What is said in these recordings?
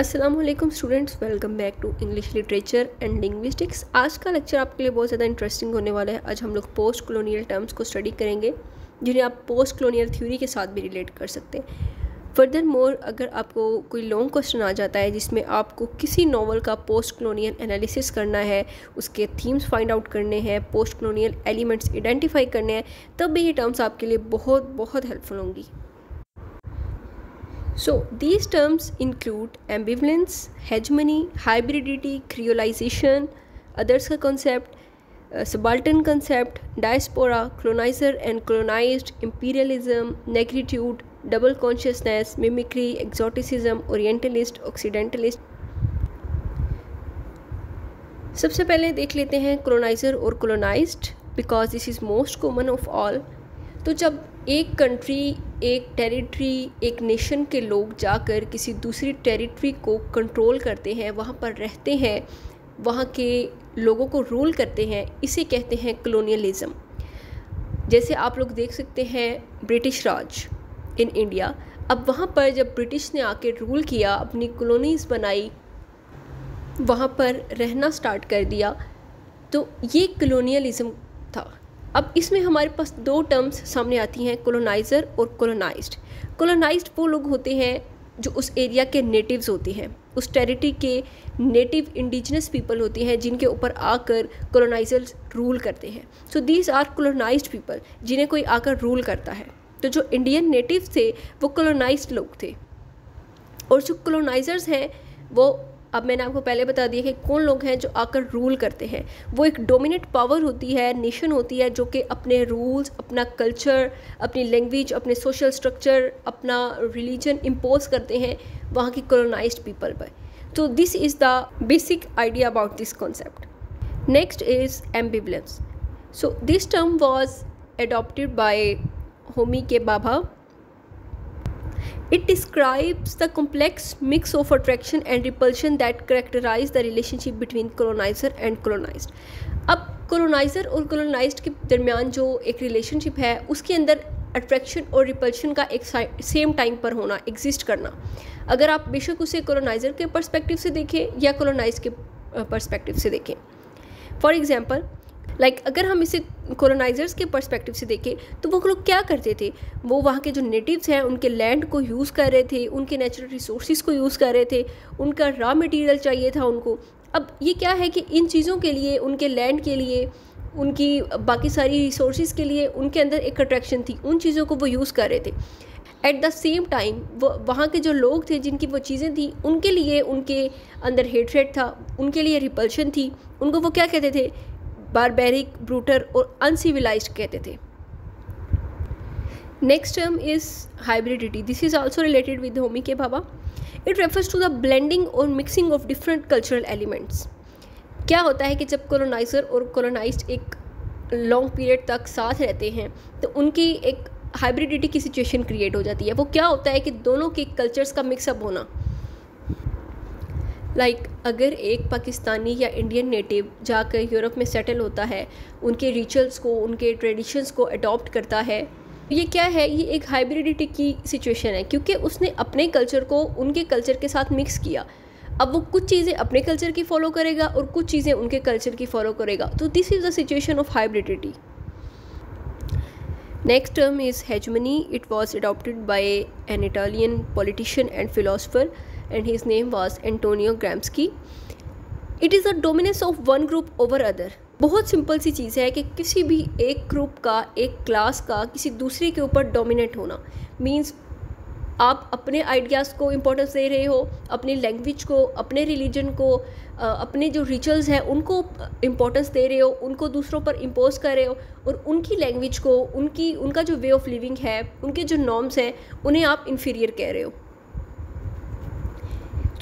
अस्सलामुअलैकुम students, welcome back to English literature and linguistics. आज का लेक्चर आपके लिए बहुत ज़्यादा इंटरेस्टिंग होने वाला है। आज हम लोग पोस्ट कॉलोनियल टर्म्स को स्टडी करेंगे जिन्हें आप पोस्ट कॉलोनियल थ्योरी के साथ भी रिलेट कर सकते हैं। फर्दर मोर, अगर आपको कोई लॉन्ग क्वेश्चन आ जाता है जिसमें आपको किसी नॉवल का पोस्ट कॉलोनियल एनालिसिस करना है, उसके थीम्स फाइंड आउट करने हैं, पोस्ट कॉलोनियल एलिमेंट्स आइडेंटिफाई करने हैं, तब भी ये टर्म्स आपके लिए बहुत हेल्पफुल होंगी। So these terms include ambivalence, hegemony, hybridity, creolization, others का concept, subaltern concept, diaspora, colonizer and colonized, imperialism, negritude, double consciousness, mimicry, exoticism, orientalist, occidentalist। सबसे पहले देख लेते हैं colonizer और colonized because this is most common of all। तो जब एक कंट्री, एक टेरिटरी, एक नेशन के लोग जाकर किसी दूसरी टेरिटरी को कंट्रोल करते हैं, वहाँ पर रहते हैं, वहाँ के लोगों को रूल करते हैं, इसे कहते हैं कॉलोनियलिज़म। जैसे आप लोग देख सकते हैं ब्रिटिश राज इन इंडिया। अब वहाँ पर जब ब्रिटिश ने आके रूल किया, अपनी कॉलोनीज़ बनाई, वहाँ पर रहना स्टार्ट कर दिया, तो ये कॉलोनियलिज़म था। अब इसमें हमारे पास दो टर्म्स सामने आती हैं, कॉलोनाइज़र और कॉलोनाइज्ड। कॉलोनाइज्ड वो लोग होते हैं जो उस एरिया के नेटिव्स होते हैं, उस टेरिटरी के नेटिव इंडिजिनस पीपल होते हैं जिनके ऊपर आकर कॉलोनाइजर्स रूल करते हैं। So these are colonised people, जिन्हें कोई आकर रूल करता है। तो जो इंडियन नेटिव थे वो कॉलोनाइज्ड लोग थे, और जो कॉलोनाइजर्स हैं वो, अब मैंने आपको पहले बता दिया कि कौन लोग हैं जो आकर रूल करते हैं। वो एक डोमिनेट पावर होती है, नेशन होती है, जो कि अपने रूल्स, अपना कल्चर, अपनी लैंग्वेज, अपने सोशल स्ट्रक्चर, अपना रिलीजन इम्पोज करते हैं वहाँ की कॉलोनाइज्ड पीपल पर। तो this is the basic idea about this concept. Next is ambivalence. So this term was adopted by Homi के Bhabha. It describes the complex mix of attraction and repulsion that characterize the relationship between colonizer and colonized। अब colonizer और colonized के दरमियान जो एक relationship है, उसके अंदर अट्रैक्शन और रिपल्शन का एक सेम टाइम पर होना, एग्जिस्ट करना। अगर आप बेशक उसे colonizer के perspective से देखें या colonized के perspective से देखें। For example, अगर हम इसे कॉलोनाइजर्स के पर्सपेक्टिव से देखें तो वो लोग क्या करते थे, वो वहाँ के जो नेटिव्स हैं उनके लैंड को यूज़ कर रहे थे, उनके नेचुरल रिसोर्सेज को यूज़ कर रहे थे, उनका रॉ मटेरियल चाहिए था उनको। अब ये क्या है कि इन चीज़ों के लिए, उनके लैंड के लिए, उनकी बाकी सारी रिसोर्सेज के लिए उनके अंदर एक अट्रैक्शन थी, उन चीज़ों को वो यूज़ कर रहे थे। एट द सेम टाइम वहाँ के जो लोग थे जिनकी वो चीज़ें थी, उनके लिए उनके अंदर हेट्रेड था, उनके लिए रिपल्शन थी, उनको वो क्या कहते थे, बारबेरिक, ब्रूटर और अनसिविलाइज्ड कहते थे। Next term is hybridity. This is also related with Homi के Bhabha. It refers to the blending और mixing of different cultural elements. क्या होता है कि जब कॉलोनाइजर और कॉलोनाइज्ड एक लॉन्ग पीरियड तक साथ रहते हैं तो उनकी एक हाइब्रिडिटी की सिचुएशन क्रिएट हो जाती है। वो क्या होता है कि दोनों के कल्चर्स का मिक्सअप होना। अगर एक पाकिस्तानी या इंडियन नेटिव जाकर यूरोप में सेटल होता है, उनके रिचुअल्स को, उनके ट्रेडिशंस को अडॉप्ट करता है, ये क्या है, ये एक हाइब्रिडिटी की सिचुएशन है, क्योंकि उसने अपने कल्चर को उनके कल्चर के साथ मिक्स किया। अब वो कुछ चीज़ें अपने कल्चर की फ़ॉलो करेगा और कुछ चीज़ें उनके कल्चर की फ़ॉलो करेगा। तो this is the situation of hybridity. Next term is hegemony. It was adopted by an Italian politician and philosopher and his name was Antonio Gramsci। It is the dominance of one group over other। बहुत simple सी चीज़ है कि किसी भी एक group का, एक क्लास का किसी दूसरे के ऊपर डोमिनेट होना। मीन्स आप अपने आइडियाज़ को इम्पोर्टेंस दे रहे हो, अपनी लैंग्वेज को, अपने रिलीजन को, अपने जो रिचुअल्स हैं उनको इम्पोर्टेंस दे रहे हो, उनको दूसरों पर इम्पोज कर रहे हो, और उनकी लैंग्वेज को, उनका जो वे ऑफ लिविंग है, उनके जो नॉर्म्स हैं, उन्हें आप इन्फीरियर कह रहे हो।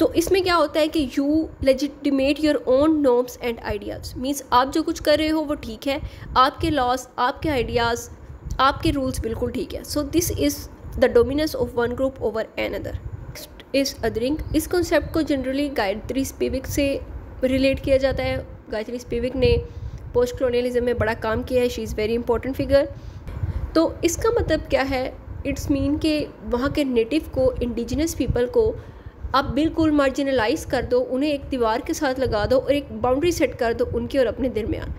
तो इसमें क्या होता है कि you legitimate your own norms and ideas. Means आप जो कुछ कर रहे हो वो ठीक है, आपके लॉस, आपके आइडियाज़, आपके रूल्स बिल्कुल ठीक है। So this is the dominance of one group over another. इस अदरिंग, इस कॉन्सेप्ट को जनरली गायत्री स्पिवाक से रिलेट किया जाता है। गायत्री स्पिवाक ने पोस्ट कॉलोनियलिज्म में बड़ा काम किया है, she is very important figure. तो इसका मतलब क्या है, इट्स मीन के वहाँ के नेटिव को, इंडिजिनस पीपल को आप बिल्कुल मार्जिनलाइज कर दो, उन्हें एक दीवार के साथ लगा दो और एक बाउंड्री सेट कर दो उनके और अपने दरमियान।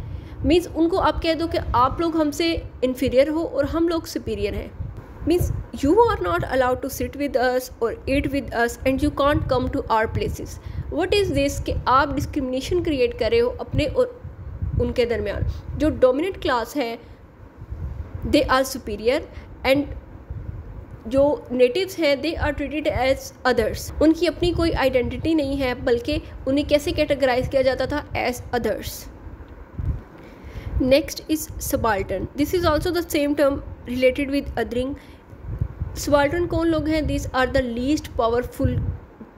मीन्स उनको आप कह दो कि आप लोग हमसे इन्फीरियर हो और हम लोग सुपीरियर हैं। Means you are not allowed to sit with us और eat with us and you can't come to our places. What is this कि आप डिस्क्रिमिनेशन क्रिएट कर रहे हो अपने और उनके दरमियान। जो डोमिनेंट क्लास है दे आर सुपीरियर एंड जो नेटिव्स हैं they are treated as others. उनकी अपनी कोई आइडेंटिटी नहीं है बल्कि उन्हें कैसे कैटेगराइज किया जाता था as others. Next is subaltern. This is also the same term related with othering. Subaltern कौन लोग हैं? This are the least powerful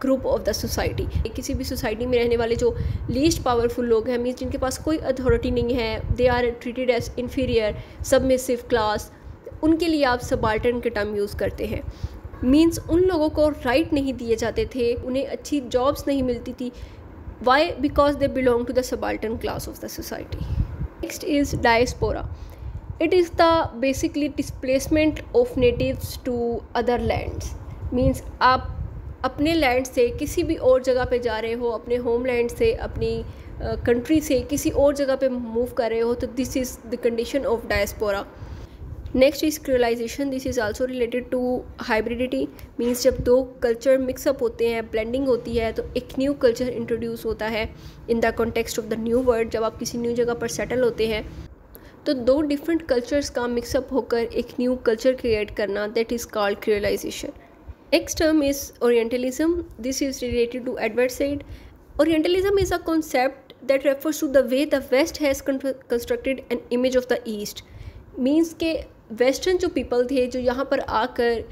group of the society. किसी भी सोसाइटी में रहने वाले जो लीस्ट पावरफुल लोग हैं, मीन्स जिनके पास कोई अथॉरिटी नहीं है, they are treated as inferior submissive class, उनके लिए आप सबाल्टर्न के टर्म यूज़ करते हैं। मीन्स उन लोगों को राइट नहीं दिए जाते थे, उन्हें अच्छी जॉब्स नहीं मिलती थी। Why? Because they belong to the subaltern class of the society. Next is diaspora. It is the basically displacement of natives to other lands. Means आप अपने लैंड से किसी भी और जगह पे जा रहे हो, अपने होमलैंड से, अपनी कंट्री से किसी और जगह पे मूव कर रहे हो, तो this is the condition of diaspora. Next is creolisation. This is also related to hybridity. Means जब दो कल्चर मिक्सअप होते हैं, ब्लेंडिंग होती है, तो एक न्यू कल्चर इंट्रोड्यूस होता है in the context of the new world. जब आप किसी न्यू जगह पर सेटल होते हैं तो दो डिफरेंट कल्चर्स का मिक्सअप होकर एक न्यू कल्चर क्रिएट करना, that is called creolisation. Next term is Orientalism. This is related to Edward Said. Orientalism is a concept that refers to the way the West has constructed an image of the East. Means के Western जो people थे, जो यहाँ पर आकर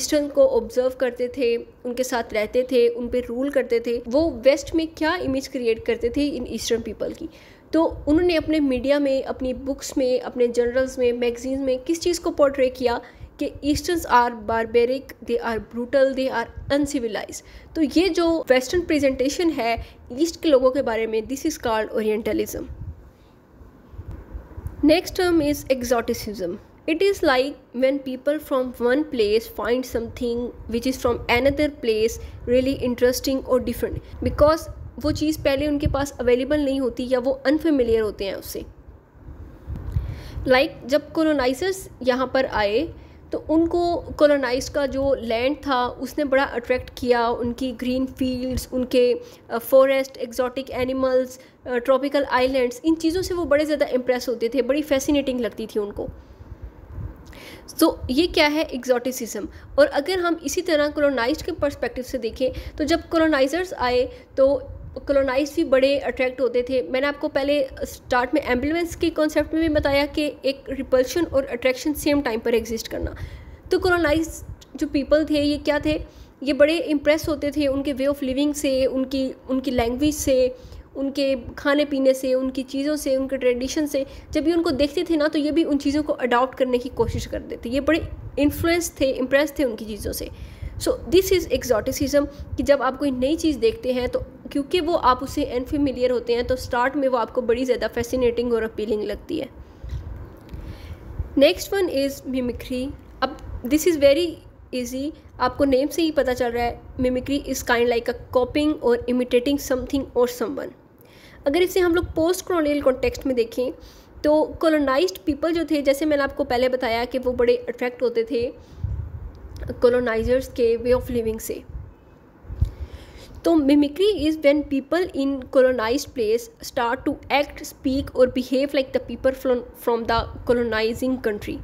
Eastern को observe करते थे, उनके साथ रहते थे, उन पर rule करते थे, वो West में क्या image create करते थे इन Eastern people की। तो उन्होंने अपने media में, अपनी books में, अपने journals में, magazines में किस चीज़ को portray किया कि easterns are barbaric, they are brutal, they are uncivilised. तो ये जो वेस्टर्न प्रेजेंटेशन है ईस्ट के लोगों के बारे में, this is called orientalism. Next term is exoticism. It is like when people from one place find something which is from another place really interesting और डिफरेंट, बिकॉज वो चीज़ पहले उनके पास अवेलेबल नहीं होती या वो अनफेमिलियर होते हैं उससे। लाइक जब कोलोनाइजर्स यहाँ पर आए तो उनको कॉलोनाइज्ड का जो लैंड था उसने बड़ा अट्रैक्ट किया। उनकी ग्रीन फील्ड्स, उनके forest, exotic animals, tropical islands, इन चीज़ों से वो बड़े ज़्यादा इम्प्रेस होते थे, बड़ी फैसिनेटिंग लगती थी उनको। तो ये क्या है? एग्जॉटिसिज्म। और अगर हम इसी तरह कॉलोनाइज्ड के पर्सपेक्टिव से देखें तो जब कॉलोनाइजर्स आए तो कॉलोनाइज भी बड़े अट्रैक्ट होते थे। मैंने आपको पहले स्टार्ट में एम्बिवेलेंस के कॉन्सेप्ट में भी बताया कि एक रिपल्शन और अट्रैक्शन सेम टाइम पर एग्जिस्ट करना। तो कॉलोनाइज जो पीपल थे ये क्या थे? ये बड़े इम्प्रेस होते थे उनके वे ऑफ लिविंग से, उनकी लैंग्वेज से, उनके खाने पीने से, उनकी चीज़ों से, उनके ट्रेडिशन से। जब भी उनको देखते थे ना तो ये भी उन चीज़ों को अडॉप्ट करने की कोशिश करते थे। ये बड़े इन्फ्लुएंस थे, इम्प्रेस थे उनकी चीज़ों से। सो दिस इज़ एग्जॉटिसिज्म कि जब आप कोई नई चीज़ देखते हैं तो क्योंकि वो आप उससे अनफेमिलियर होते हैं तो स्टार्ट में वो आपको बड़ी ज़्यादा फैसिनेटिंग और अपीलिंग लगती है। Next one is mimicry. अब दिस इज़ वेरी इजी, आपको नेम से ही पता चल रहा है। Mimicry is kind like a copying और इमिटेटिंग समथिंग और समवन। अगर इसे हम लोग पोस्ट कॉलोनियल कॉन्टेक्स्ट में देखें तो कॉलोनाइज्ड पीपल जो थे, जैसे मैंने आपको पहले बताया कि वो बड़े अट्रैक्ट होते थे कॉलोनाइजर्स के वे ऑफ लिविंग से। तो mimicry is when people in colonised place start to act, speak और behave like the people from the colonising country.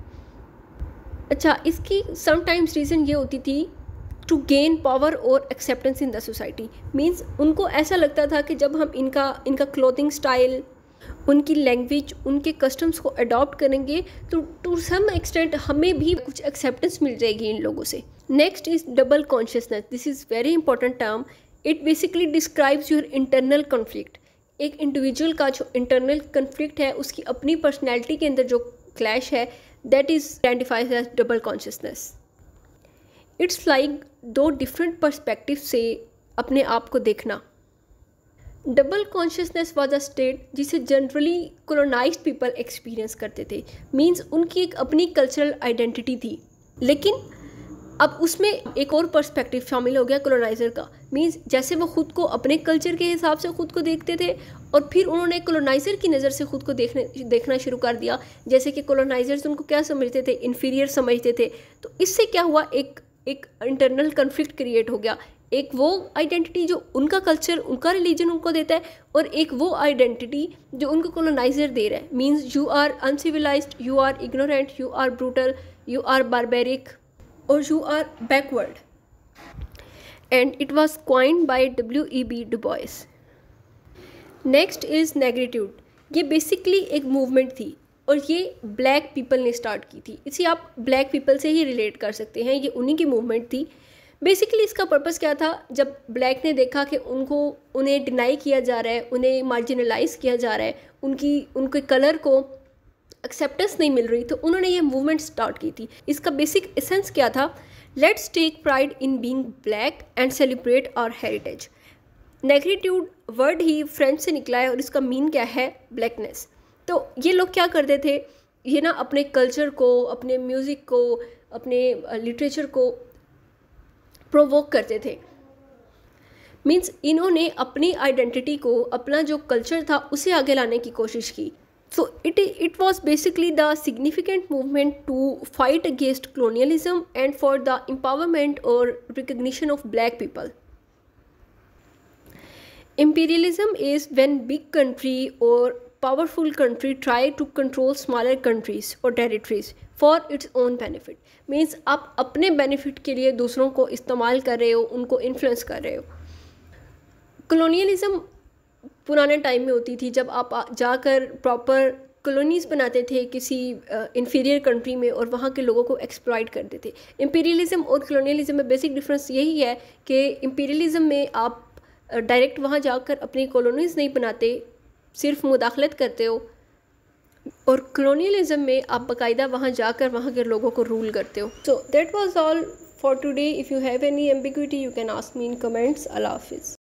अच्छा, इसकी समटाइम्स रीज़न ये होती थी टू गेन पावर और acceptance in the society. Means उनको ऐसा लगता था कि जब हम इनका क्लोथिंग स्टाइल, उनकी लैंग्वेज, उनके कस्टम्स को अडॉप्ट करेंगे तो टू सम एक्सटेंट हमें भी कुछ एक्सेप्टेंस मिल जाएगी इन लोगों से। Next is double consciousness. This is very important term. It basically describes your internal conflict. एक इंडिविजुअल का जो इंटरनल कन्फ्लिक्ट है, उसकी अपनी पर्सनैलिटी के अंदर जो क्लैश है, that is identified as double consciousness. It's like दो डिफरेंट पर्सपेक्टिव से अपने आप को देखना। Double consciousness was a state जिसे जनरली कॉलोनाइज्ड पीपल एक्सपीरियंस करते थे। मीन्स उनकी एक अपनी कल्चरल आइडेंटिटी थी, लेकिन अब उसमें एक और पर्सपेक्टिव शामिल हो गया कॉलोनाइज़र का। मीन्स जैसे वो ख़ुद को अपने कल्चर के हिसाब से ख़ुद को देखते थे और फिर उन्होंने कॉलोनाइज़र की नज़र से ख़ुद को देखना शुरू कर दिया। जैसे कि कॉलोनाइज़र्स उनको क्या समझते थे, इन्फीरियर समझते थे। तो इससे क्या हुआ, एक इंटरनल कन्फ्लिक्ट क्रिएट हो गया। एक वो आइडेंटिटी जो उनका कल्चर, उनका रिलीजन उनको देता है, और एक वो आइडेंटिटी जो उनको कॉलोनाइज़र दे रहा है। Means you are uncivilised, you are ignorant, you are brutal, you are barbaric, और you are backward. And it was coined by W. E. B. Du Bois। Next is negritude. ये basically एक movement थी और ये black people ने start की थी। इसे आप ब्लैक पीपल से ही रिलेट कर सकते हैं, ये उन्हीं की मूवमेंट थी। बेसिकली इसका पर्पस क्या था, जब ब्लैक ने देखा कि उन्हें डिनाई किया जा रहा है, उन्हें मार्जिनलाइज किया जा रहा है, उनके कलर को एक्सेप्टेंस नहीं मिल रही, तो उन्होंने ये मूवमेंट स्टार्ट की थी। इसका बेसिक एसेंस क्या था, let's take pride in being black and celebrate our heritage. Negritude word ही फ्रेंच से निकला है और इसका मीन क्या है, ब्लैकनेस। तो ये लोग क्या करते थे, ये ना अपने कल्चर को, अपने म्यूज़िक को, अपने लिटरेचर को प्रोवोक करते थे। मीन्स इन्होंने अपनी आइडेंटिटी को, अपना जो कल्चर था, उसे आगे लाने की कोशिश की। So it was basically the significant movement to fight against colonialism and for the empowerment or recognition of black people. Imperialism is when big country or powerful country try to control smaller countries or territories for its own benefit. Means आप अपने benefit के लिए दूसरों को इस्तेमाल कर रहे हो, उनको influence कर रहे हो। Colonialism पुराने टाइम में होती थी, जब आप जाकर प्रॉपर कॉलोनीज़ बनाते थे किसी इंफीरियर कंट्री में और वहाँ के लोगों को एक्सप्लॉइट करते थे। इंपीरियलिज़म और कॉलोनियलिज़म में बेसिक डिफरेंस यही है कि इंपीरियलिज़म में आप डायरेक्ट वहाँ जाकर अपनी कॉलोनीज़ नहीं बनाते, सिर्फ मुदाखलत करते हो, और कॉलोनियलिज़म में आप बाकायदा वहाँ जाकर वहाँ के लोगों को रूल करते हो। So that was all for today. If you have any ambiguity you can ask me in comments. अल्लाह हाफिज़।